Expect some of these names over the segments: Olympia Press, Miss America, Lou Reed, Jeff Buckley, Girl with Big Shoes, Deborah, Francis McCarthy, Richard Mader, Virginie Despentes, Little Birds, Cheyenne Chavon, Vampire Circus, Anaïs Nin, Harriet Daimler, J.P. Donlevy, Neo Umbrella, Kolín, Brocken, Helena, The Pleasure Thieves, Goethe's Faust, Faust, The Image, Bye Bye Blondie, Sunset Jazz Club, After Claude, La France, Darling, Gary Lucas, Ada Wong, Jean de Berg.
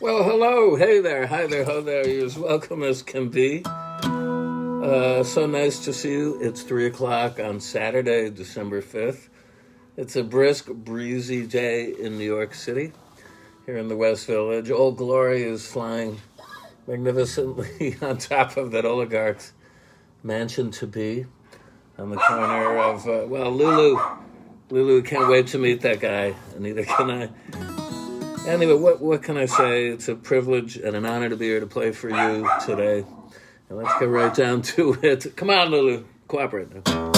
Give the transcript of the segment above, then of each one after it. Well, hello, hey there, hi there, ho there, you're as welcome as can be. So nice to see you. It's 3 o'clock on Saturday, December 5th. It's a brisk, breezy day in New York City, here in the West Village. Old Glory is flying magnificently on top of that oligarch's mansion to be on the corner of, well, Lulu can't wait to meet that guy, and neither can I. Anyway, what can I say? It's a privilege and an honor to be here to play for you today. And let's get right down to it. Come on, Lulu. Cooperate now.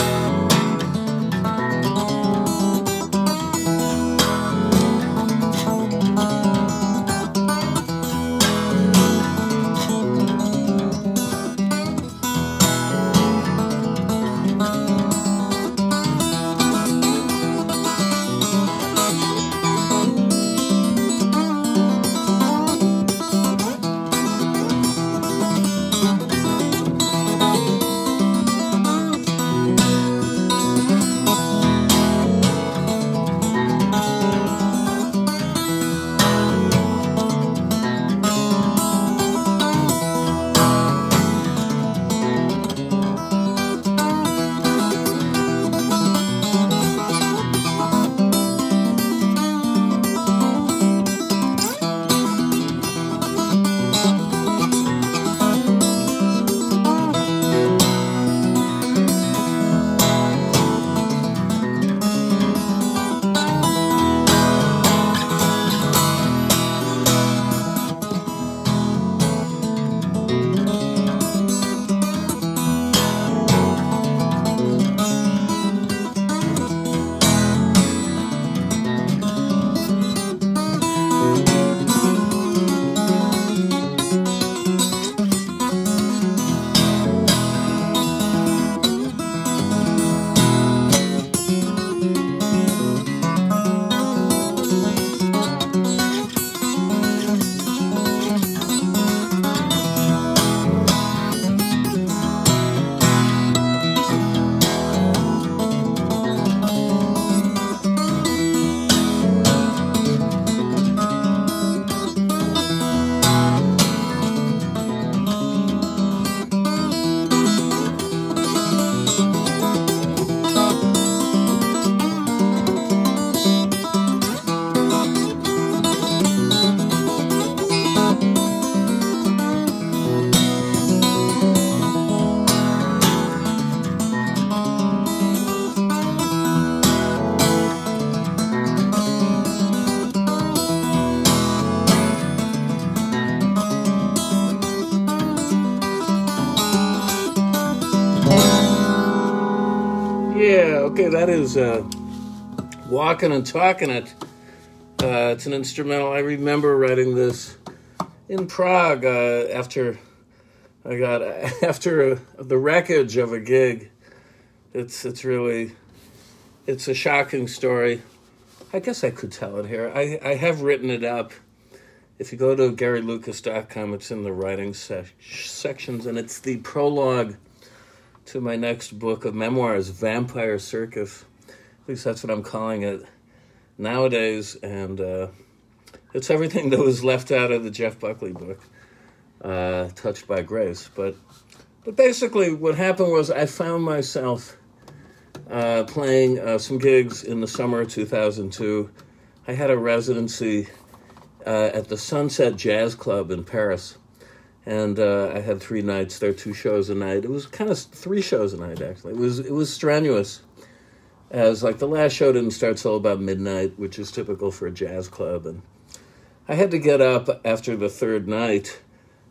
That is Walking and Talking It. It's an instrumental. I remember writing this in Prague after the wreckage of a gig. It's a shocking story. I guess I could tell it here. I have written it up. If you go to GaryLucas.com, it's in the writing sections, and it's the prologue to my next book of memoirs, Vampire Circus. At least that's what I'm calling it nowadays. And it's everything that was left out of the Jeff Buckley book, Touched by Grace. But basically what happened was I found myself playing some gigs in the summer of 2002. I had a residency at the Sunset Jazz Club in Paris. And I had 3 nights there, 2 shows a night. It was kind of 3 shows a night, actually. It was strenuous, as like the last show didn't start till about midnight, which is typical for a jazz club. And I had to get up after the 3rd night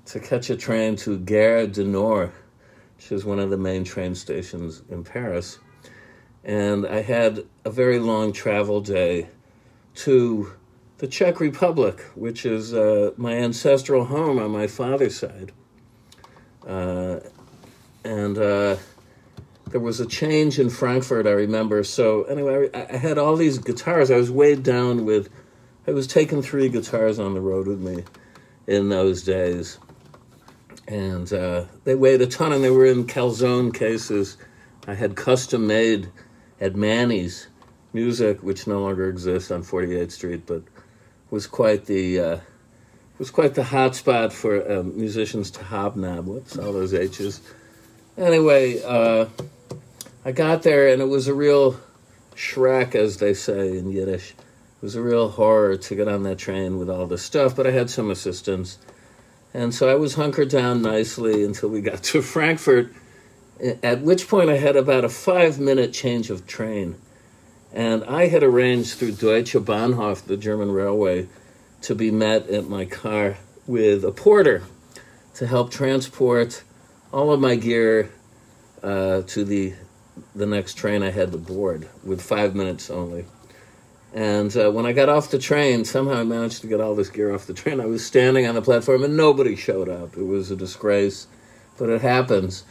to catch a train to Gare du Nord, which is one of the main train stations in Paris. And I had a very long travel day to the Czech Republic, which is my ancestral home on my father's side. And there was a change in Frankfurt, I remember. So anyway, I had all these guitars. I was weighed down with, I was taking 3 guitars on the road with me in those days. And they weighed a ton, and they were in calzone cases. I had custom made at Manny's Music, which no longer exists on 48th Street, but was quite the was quite the hot spot for musicians to hobnob with, all those H's. Anyway, I got there, and it was a real schreck, as they say in Yiddish. It was a real horror to get on that train with all this stuff, but I had some assistance. And so I was hunkered down nicely until we got to Frankfurt, at which point I had about a 5-minute change of train. And I had arranged through Deutsche Bahnhof, the German railway, to be met at my car with a porter to help transport all of my gear to the next train I had to board with 5 minutes only. And when I got off the train, somehow I managed to get all this gear off the train. I was standing on the platform and nobody showed up. It was a disgrace, but it happens.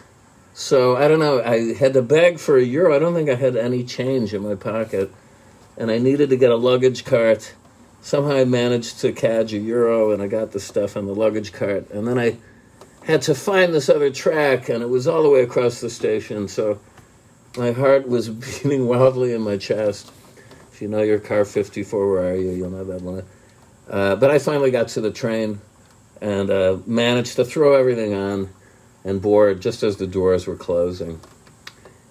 So, I don't know, I had to beg for €1. I don't think I had any change in my pocket. And I needed to get a luggage cart. Somehow I managed to cadge €1, and I got the stuff on the luggage cart. And then I had to find this other track, and it was all the way across the station. So my heart was beating wildly in my chest. If you know your car 54, where are you? You'll know that line. But I finally got to the train and managed to throw everything on and board just as the doors were closing.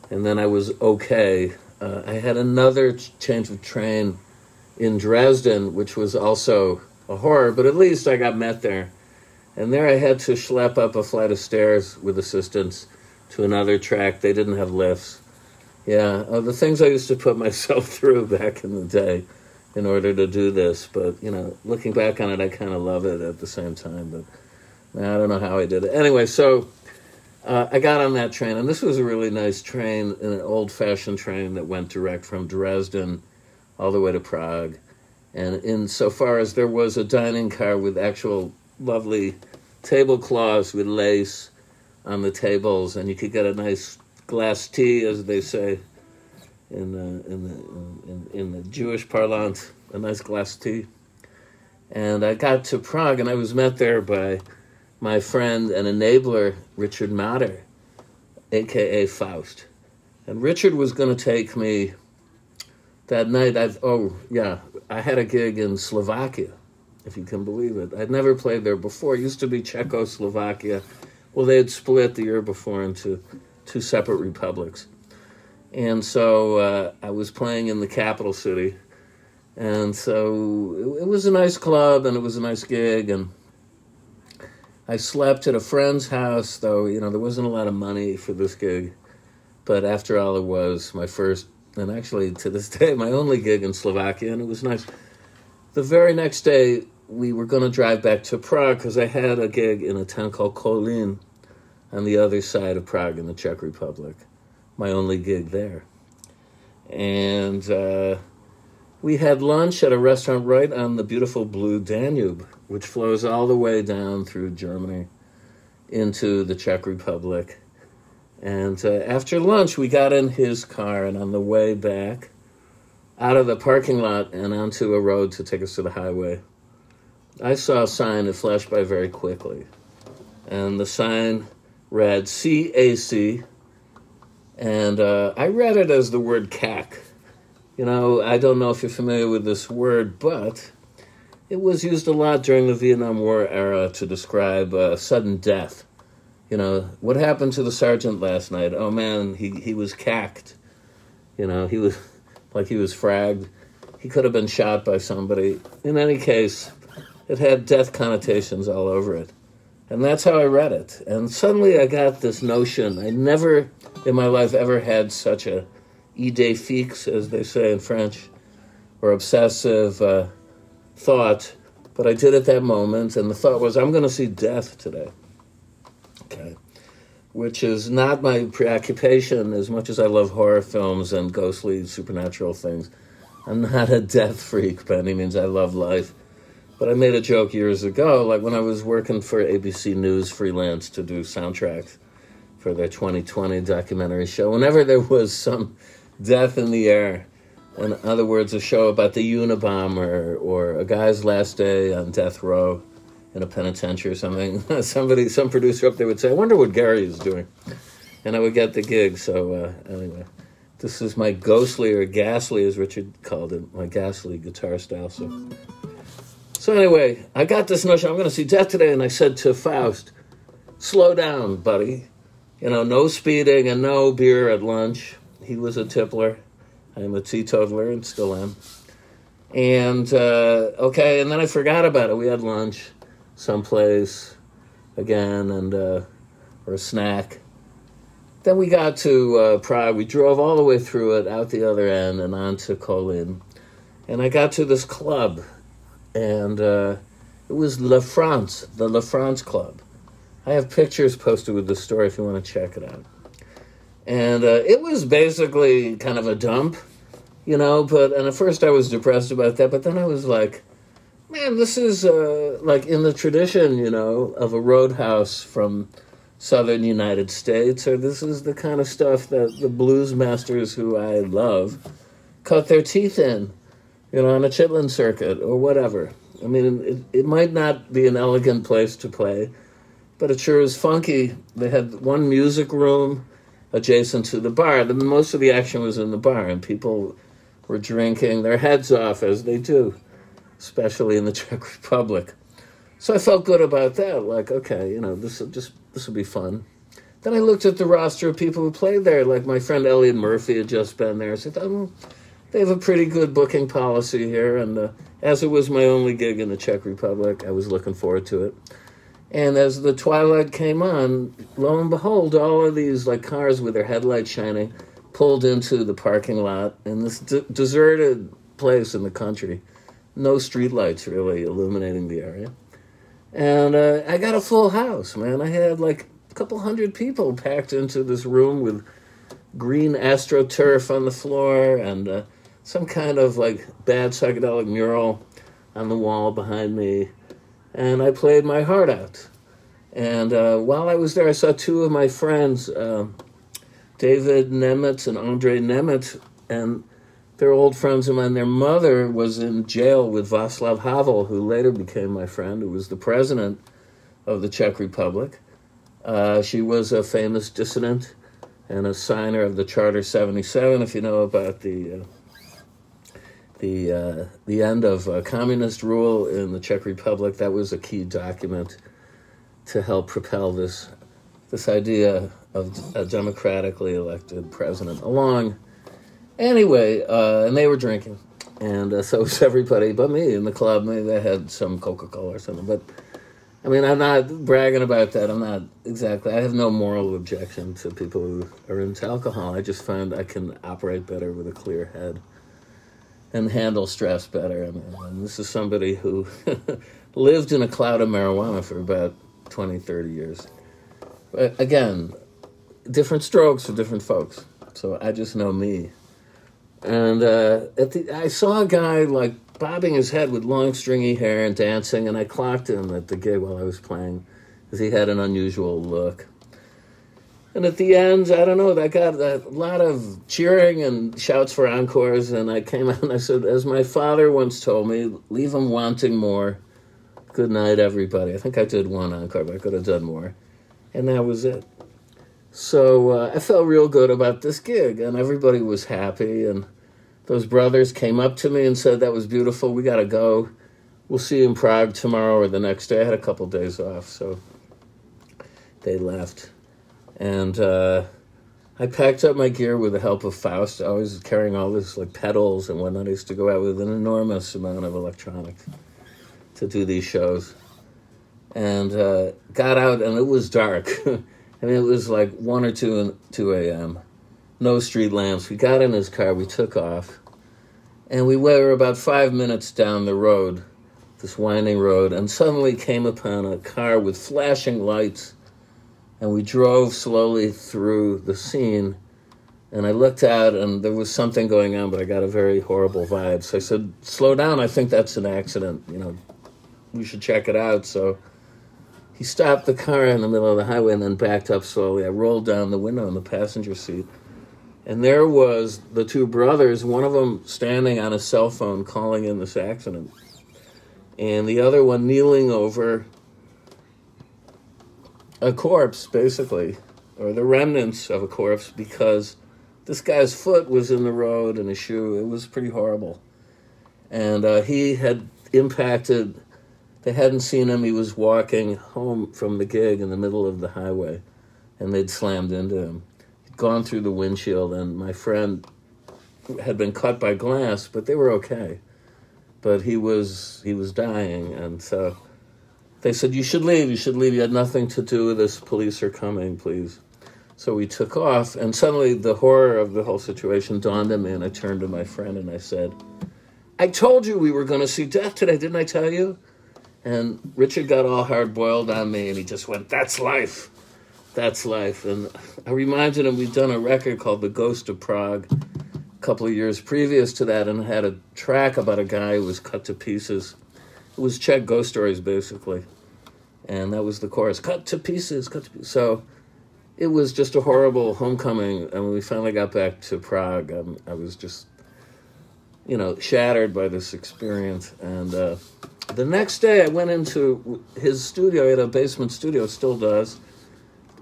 And then I was okay. I had another change of train in Dresden, which was also a horror, but at least I got met there. And there I had to schlep up a flight of stairs with assistance to another track. They didn't have lifts. Yeah, the things I used to put myself through back in the day in order to do this. But, you know, looking back on it, I kind of love it at the same time. But I don't know how I did it. Anyway, so I got on that train, and this was a really nice train, an old-fashioned train that went direct from Dresden all the way to Prague. And insofar as there was a dining car with actual lovely tablecloths with lace on the tables, and you could get a nice glass tea, as they say in the Jewish parlance, a nice glass tea. And I got to Prague, and I was met there by my friend and enabler, Richard Mader, a.k.a. Faust. And Richard was going to take me that night. I had a gig in Slovakia, if you can believe it. I'd never played there before. It used to be Czechoslovakia. Well, they had split the year before into two separate republics. And so I was playing in the capital city. And so it was a nice club, and it was a nice gig. And I slept at a friend's house, though, you know, there wasn't a lot of money for this gig. But after all, it was my first, and actually to this day, my only gig in Slovakia, and it was nice. The very next day, we were going to drive back to Prague because I had a gig in a town called Kolín on the other side of Prague in the Czech Republic, my only gig there. And we had lunch at a restaurant right on the beautiful Blue Danube, which flows all the way down through Germany into the Czech Republic. And after lunch, we got in his car, and on the way back, out of the parking lot and onto a road to take us to the highway, I saw a sign that flashed by very quickly. And the sign read CAC, and I read it as the word CAC. You know, I don't know if you're familiar with this word, but it was used a lot during the Vietnam War era to describe sudden death. You know, what happened to the sergeant last night? Oh, man, he was cacked. You know, he was like he was fragged. He could have been shot by somebody. In any case, it had death connotations all over it. And that's how I read it. And suddenly I got this notion. I never in my life ever had such a idée fixe, as they say in French, or obsessive thought. But I did at that moment, and the thought was, I'm going to see death today. Okay. Which is not my preoccupation as much as I love horror films and ghostly supernatural things. I'm not a death freak by any means. I love life. But I made a joke years ago, like when I was working for ABC News freelance to do soundtracks for their 2020 documentary show, whenever there was some death in the air, in other words, a show about the Unabomber or a guy's last day on death row in a penitentiary or something, some producer up there would say, I wonder what Gary is doing. And I would get the gig. So anyway, this is my ghostly, or ghastly, as Richard called it, my ghastly guitar style. So. So anyway, I got this notion, I'm going to see death today, and I said to Faust, slow down, buddy. You know, no speeding and no beer at lunch. He was a tippler. I'm a teetotaler and still am. And, okay, and then I forgot about it. We had lunch someplace again, and or a snack. Then we got to Prague. We drove all the way through it, out the other end, and on to Kolín. And I got to this club, and it was La France, the La France Club. I have pictures posted with the story if you want to check it out. And it was basically kind of a dump, you know, and at first I was depressed about that, but then I was like, man, this is like in the tradition, you know, of a roadhouse from southern United States, or this is the kind of stuff that the blues masters who I love cut their teeth in, you know, on a chitlin circuit or whatever. I mean, it might not be an elegant place to play, but it sure is funky. They had one music room adjacent to the bar. Most of the action was in the bar, and people were drinking their heads off, as they do, especially in the Czech Republic. So I felt good about that, like, okay, you know, this will be fun. Then I looked at the roster of people who played there, like my friend Elliot Murphy had just been there. So I thought, well, they have a pretty good booking policy here, and as it was my only gig in the Czech Republic, I was looking forward to it. And as the twilight came on, lo and behold, all of these like cars with their headlights shining pulled into the parking lot in this deserted place in the country. No streetlights really illuminating the area. And I got a full house, man. I had like a couple hundred people packed into this room with green astroturf on the floor and some kind of like bad psychedelic mural on the wall behind me. And I played my heart out. And while I was there, I saw two of my friends, David Nemetz and Andre Nemetz, and they're old friends of mine. Their mother was in jail with Václav Havel, who later became my friend, who was the president of the Czech Republic. She was a famous dissident and a signer of the Charter 77, if you know about the end of communist rule in the Czech Republic. That was a key document to help propel this idea of a democratically elected president along. Anyway, and they were drinking, and so was everybody but me in the club. Maybe they had some Coca-Cola or something, but I mean, I'm not bragging about that. I'm not exactly, I have no moral objection to people who are into alcohol. I just find I can operate better with a clear head and handle stress better. And this is somebody who lived in a cloud of marijuana for about 20, 30 years. But again, different strokes for different folks. So I just know me. And I saw a guy like bobbing his head with long stringy hair and dancing, and I clocked him at the gig while I was playing because he had an unusual look. And at the end, I don't know, I got a lot of cheering and shouts for encores, and I came out and I said, as my father once told me, leave him wanting more. Good night, everybody. I think I did one encore, but I could have done more. And that was it. So I felt real good about this gig, and everybody was happy, and those brothers came up to me and said, that was beautiful, we gotta go. We'll see you in Prague tomorrow or the next day. I had a couple days off, so they left. And I packed up my gear with the help of Faust. I was carrying all this like pedals and whatnot. I used to go out with an enormous amount of electronics to do these shows. And got out, and it was dark. I mean, it was like 1 or 2 and 2 a.m. No street lamps. We got in his car. We took off. And we were about 5 minutes down the road, this winding road, and suddenly came upon a car with flashing lights. And we drove slowly through the scene, and I looked out, and there was something going on, but I got a very horrible vibe. So I said, slow down, I think that's an accident. You know, we should check it out. So he stopped the car in the middle of the highway and then backed up slowly. I rolled down the window in the passenger seat, and there was the two brothers, one of them standing on a cell phone calling in this accident, and the other one kneeling over a corpse, basically, or the remnants of a corpse, because this guy's foot was in the road and his shoe. It was pretty horrible. And he had impacted They hadn't seen him. He was walking home from the gig in the middle of the highway, and they'd slammed into him. He'd gone through the windshield, and my friend had been cut by glass, but they were okay. But he was dying, and so they said, "You should leave, you should leave. You had nothing to do with this. Police are coming, please." So we took off, and suddenly the horror of the whole situation dawned on me, and I turned to my friend and I said, "I told you we were going to see death today, didn't I tell you?" And Richard got all hard-boiled on me, and he just went, "That's life. That's life." And I reminded him we'd done a record called The Ghost of Prague a couple of years previous to that, and had a track about a guy who was cut to pieces. It was Czech ghost stories, basically. And that was the chorus, "Cut to pieces, cut to pieces." So it was just a horrible homecoming. And when we finally got back to Prague, I was just, you know, shattered by this experience. And the next day, I went into his studio. He had a basement studio, still does.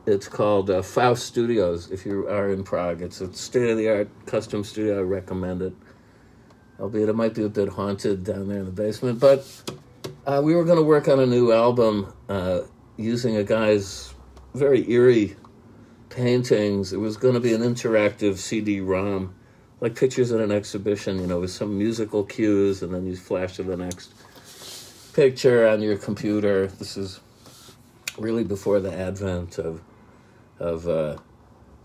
It's called Faust Studios, if you are in Prague. It's a state-of-the-art custom studio. I recommend it, albeit it might be a bit haunted down there in the basement. But we were going to work on a new album using a guy's very eerie paintings. It was going to be an interactive CD-ROM, like pictures at an exhibition, you know, with some musical cues, and then you flash to the next picture on your computer. This is really before the advent of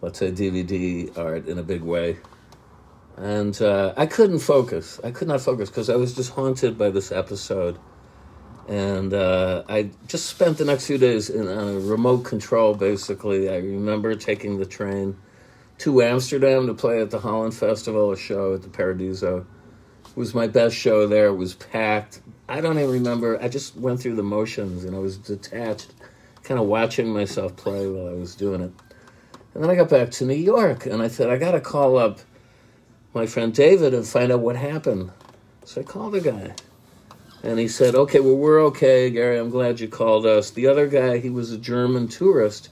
let's say, DVD art in a big way. And I couldn't focus. I could not focus because I was just haunted by this episode. And I just spent the next few days on a remote control, basically. I remember taking the train to Amsterdam to play at the Holland Festival, a show at the Paradiso. It was my best show there. It was packed. I don't even remember. I just went through the motions, and I was detached, kind of watching myself play while I was doing it. And then I got back to New York, and I said, I got to call up my friend David and find out what happened. So I called the guy, and he said, "Okay, well, we're okay, Gary. I'm glad you called us." The other guy, he was a German tourist.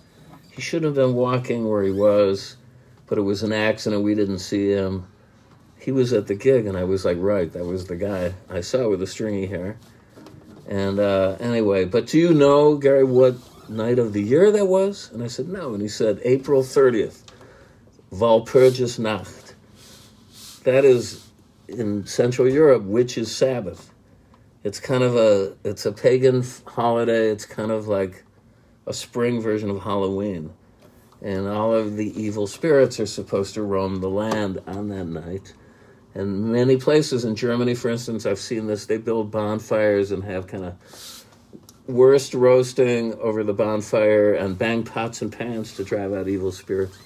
He shouldn't have been walking where he was, but it was an accident. We didn't see him. He was at the gig, and I was like, right, that was the guy I saw with the stringy hair. And anyway, "But do you know, Gary, what night of the year that was?" And I said, "No." And he said, "April 30th, Walpurgis Nacht. That is in Central Europe, Witches' Sabbath. It's kind of it's a pagan holiday. It's kind of like a spring version of Halloween. And all of the evil spirits are supposed to roam the land on that night. And many places in Germany, for instance, I've seen this, they build bonfires and have kind of wurst roasting over the bonfire and bang pots and pans to drive out evil spirits."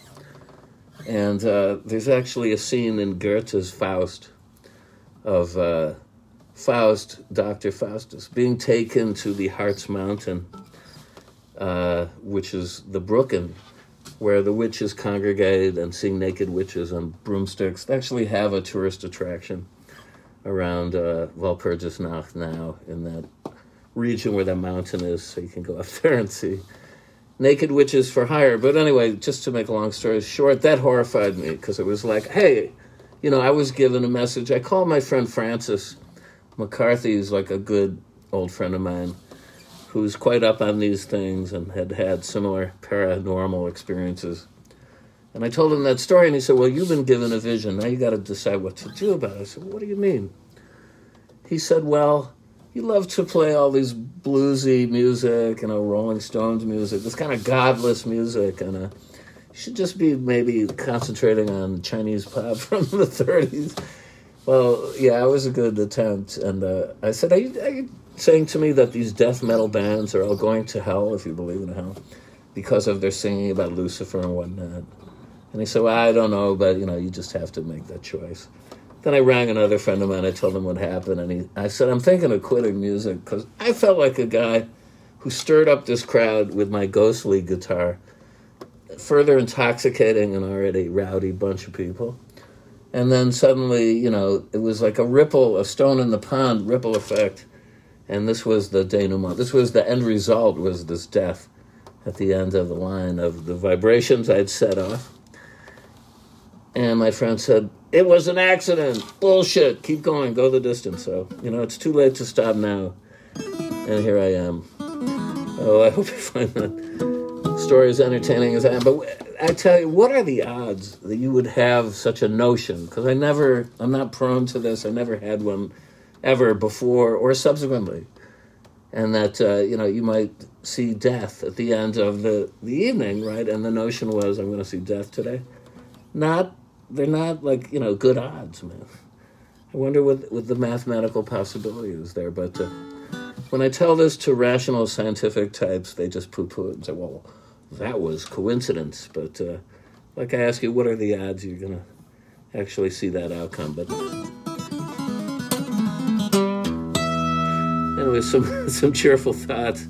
And there's actually a scene in Goethe's Faust of Faust, Dr. Faustus, being taken to the Harz Mountain, which is the Brocken, where the witches congregate and sing naked witches on broomsticks. They actually have a tourist attraction around Walpurgis Nacht now in that region where the mountain is, so you can go up there and see naked witches for hire. But anyway, just to make a long story short, that horrified me because it was like, hey, you know, I was given a message. I called my friend Francis McCarthy, who's like a good old friend of mine, who's quite up on these things and had had similar paranormal experiences. And I told him that story, and he said, "Well, you've been given a vision. Now you got to decide what to do about it." I said, "What do you mean?" He said, "Well, you love to play all these bluesy music, you know, Rolling Stones music, this kind of godless music, and you should just be maybe concentrating on Chinese pop from the 30s. Well, yeah, it was a good attempt. And I said, "Are you saying to me that these death metal bands are all going to hell, if you believe in hell, because of their singing about Lucifer and whatnot?" And he said, "Well, I don't know, but, you know, you just have to make that choice." Then I rang another friend of mine. I told him what happened, and I said, "I'm thinking of quitting music because I felt like a guy who stirred up this crowd with my ghostly guitar, further intoxicating an already rowdy bunch of people. And then suddenly, you know, it was like a ripple, a stone in the pond ripple effect." And this was the denouement. This was the end result, was this death at the end of the line of the vibrations I'd set off. And my friend said, "It was an accident. Bullshit. Keep going. Go the distance." So, you know, it's too late to stop now. And here I am. Oh, I hope you find that story as entertaining as I am. But I tell you, what are the odds that you would have such a notion? Because I'm not prone to this. I never had one ever before or subsequently. And that, you know, you might see death at the end of the evening, right? And the notion was, I'm going to see death today. They're not like, you know, good odds, man. I wonder what the mathematical possibility is there. But when I tell this to rational scientific types, they just poo-poo it and say, well, that was coincidence. But like I ask you, what are the odds you're going to actually see that outcome? But anyway, some cheerful thoughts.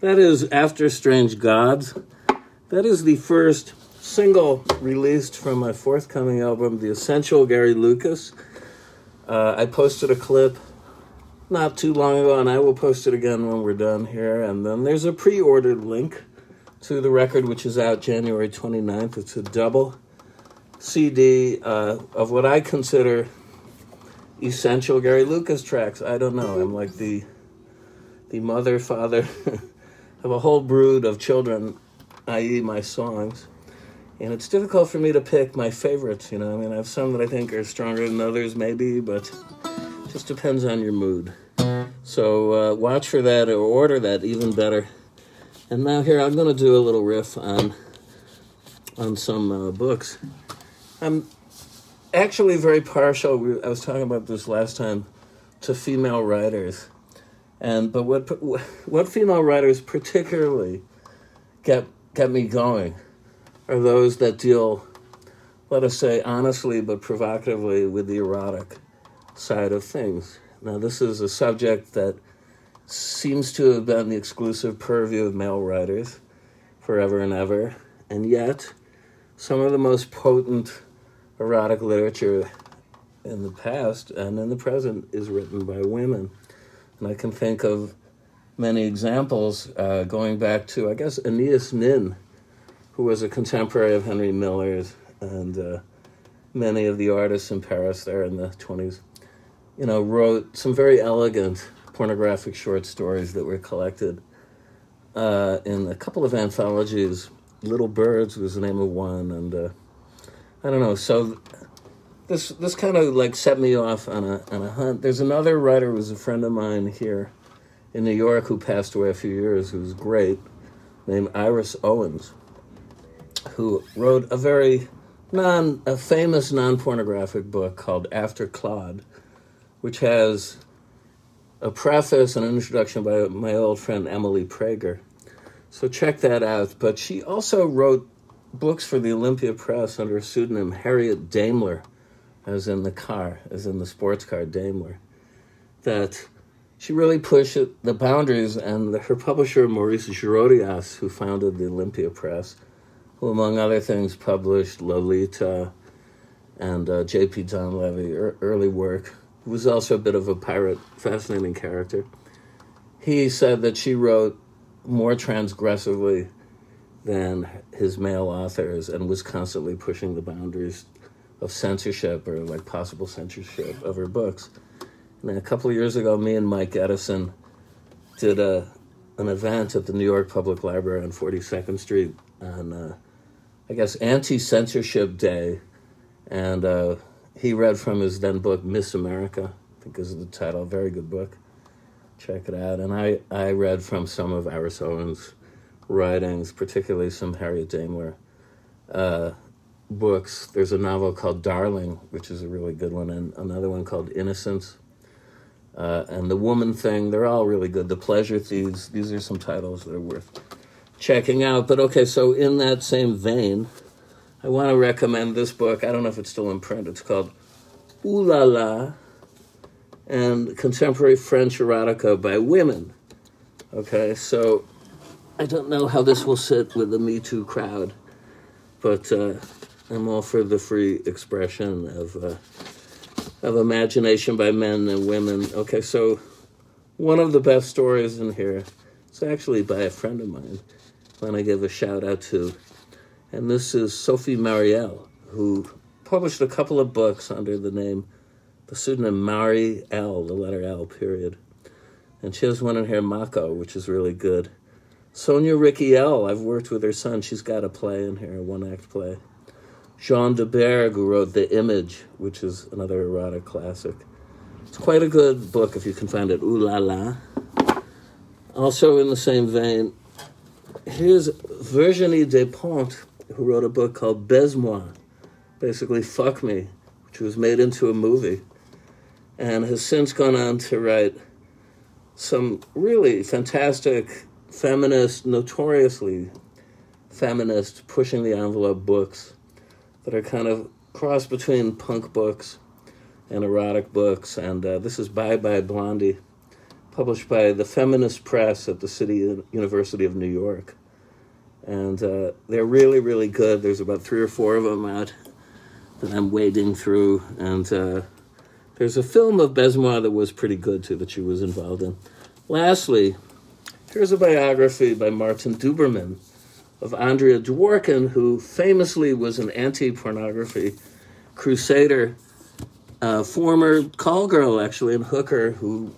That is After Strange Gods. That is the first single released from my forthcoming album, The Essential Gary Lucas. I posted a clip not too long ago, and I will post it again when we're done here. And then there's a pre-ordered link to the record, which is out January 29th. It's a double CD of what I consider essential Gary Lucas tracks. I don't know. I'm like the mother, father... of a whole brood of children, i.e. my songs. And it's difficult for me to pick my favorites, you know. I mean, I have some that I think are stronger than others, maybe, but it just depends on your mood. So watch for that or order that, even better. And now here, I'm going to do a little riff on some books. I'm actually very partial, I was talking about this last time, to female writers. But what female writers particularly get me going are those that deal, let us say, honestly but provocatively with the erotic side of things. Now, this is a subject that seems to have been the exclusive purview of male writers forever and ever, and yet some of the most potent erotic literature in the past and in the present is written by women. And I can think of many examples, going back to, I guess, Anaïs Nin, who was a contemporary of Henry Miller's, and many of the artists in Paris there in the 20s, you know, wrote some very elegant pornographic short stories that were collected in a couple of anthologies. Little Birds was the name of one, and I don't know. So this kind of like set me off on a hunt. There's another writer who was a friend of mine here in New York who passed away a few years, who was great, named Iris Owens, who wrote a very famous non-pornographic book called After Claude, which has a preface and an introduction by my old friend Emily Prager. So check that out. But she also wrote books for the Olympia Press under a pseudonym Harriet Daimler, as in the car, as in the sports car Daimler, that she really pushed the boundaries. And her publisher, Maurice Girodias, who founded the Olympia Press, who, among other things, published Lolita and J.P. Donlevy, early work, who was also a bit of a pirate, fascinating character. He said that she wrote more transgressively than his male authors and was constantly pushing the boundaries of censorship, or like possible censorship, of her books. And then a couple of years ago, me and Mike Edison did an event at the New York Public Library on 42nd Street on, I guess, Anti-Censorship Day. And he read from his then book, Miss America, I think is the title, very good book. Check it out. And I read from some of Iris Owens' writings, particularly some Harriet Daimler books. There's a novel called Darling, which is a really good one, and another one called Innocence, and The Woman Thing. They're all really good. The Pleasure Thieves. These are some titles that are worth checking out. But okay, so in that same vein, I want to recommend this book. I don't know if it's still in print. It's called Ooh La La and Contemporary French Erotica by Women. Okay, so I don't know how this will sit with the Me Too crowd, but I'm all for the free expression of imagination by men and women. Okay, so one of the best stories in here, it's actually by a friend of mine, when I give a shout out to, and this is Sophie Marielle, who published a couple of books under the name, the pseudonym Mari L, the letter L, period. And she has one in here, Mako, which is really good. Sonia Rykiel, I've worked with her son. She's got a play in here, a one-act play. Jean de Berg, who wrote The Image, which is another erotic classic. It's quite a good book if you can find it, Ooh La La. Also in the same vein, here's Virginie Despentes, who wrote a book called Baise-moi, basically Fuck Me, which was made into a movie, and has since gone on to write some really fantastic feminist, notoriously feminist, pushing the envelope books that are kind of cross between punk books and erotic books. And this is Bye Bye Blondie, published by the Feminist Press at the City University of New York. And they're really, really good. There's about 3 or 4 of them out that I'm wading through. And there's a film of Baise-moi that was pretty good too, that she was involved in. Lastly, here's a biography by Martin Duberman of Andrea Dworkin, who famously was an anti-pornography crusader, former call girl, actually, and hooker, who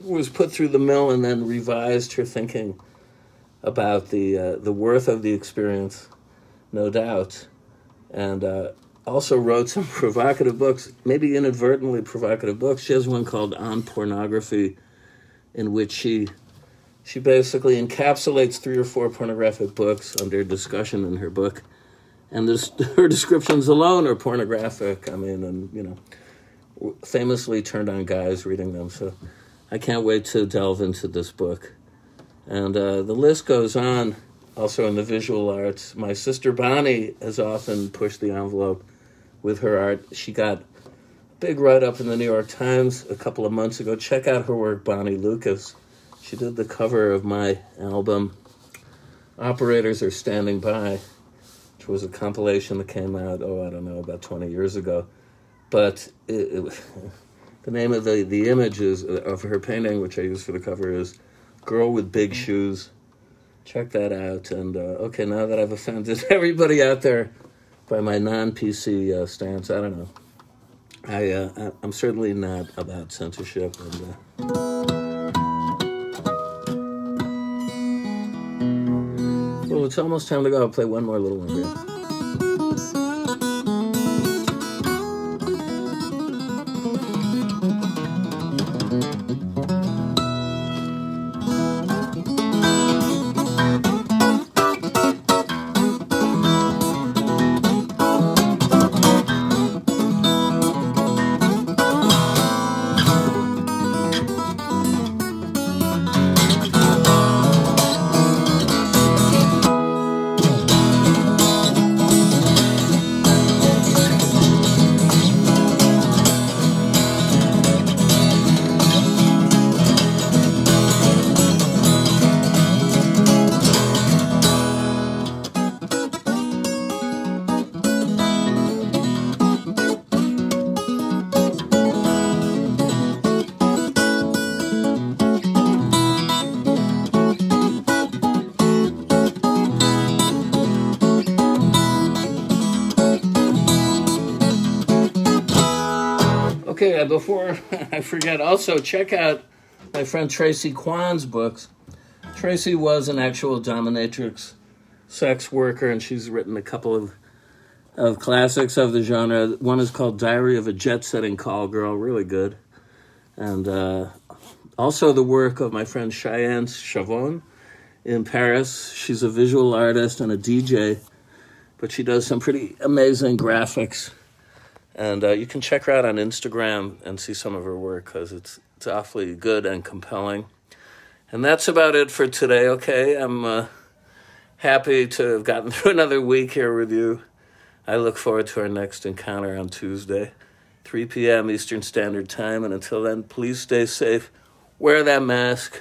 was put through the mill and then revised her thinking about the worth of the experience, no doubt, and also wrote some provocative books, maybe inadvertently provocative books. She has one called On Pornography, in which she basically encapsulates 3 or 4 pornographic books under discussion in her book, and her descriptions alone are pornographic. I mean, and you know, famously turned on guys reading them. So I can't wait to delve into this book. And the list goes on. Also in the visual arts, my sister Bonnie has often pushed the envelope with her art. She got a big write-up in the New York Times a couple of months ago. Check out her work, Bonnie Lucas. She did the cover of my album, Operators Are Standing By, which was a compilation that came out, oh, I don't know, about 20 years ago. But the name of the images of her painting, which I use for the cover, is Girl with Big Shoes. Check that out. And okay, now that I've offended everybody out there by my non-PC stance, I don't know. I'm certainly not about censorship. And, well, it's almost time to go. I'll play one more little one here. Before I forget, also check out my friend Tracy Kwan's books. Tracy was an actual dominatrix sex worker, and she's written a couple of classics of the genre. One is called Diary of a Jet-Setting Call Girl, really good. And also the work of my friend Cheyenne Chavon in Paris. She's a visual artist and a DJ, but she does some pretty amazing graphics. And you can check her out on Instagram and see some of her work, because it's awfully good and compelling. And that's about it for today, okay? I'm happy to have gotten through another week here with you. I look forward to our next encounter on Tuesday, 3 p.m. Eastern Standard Time. And until then, please stay safe, wear that mask,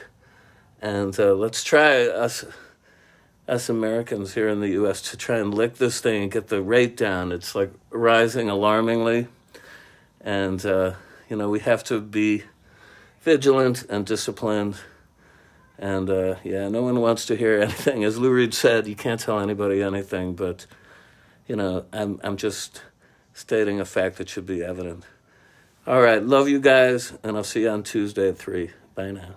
and let's try, us Americans here in the U.S., to try and lick this thing and get the rate down. It's like rising alarmingly. And, you know, we have to be vigilant and disciplined. And, yeah, no one wants to hear anything. As Lou Reed said, you can't tell anybody anything. But, you know, I'm just stating a fact that should be evident. All right, love you guys, and I'll see you on Tuesday at 3. Bye now.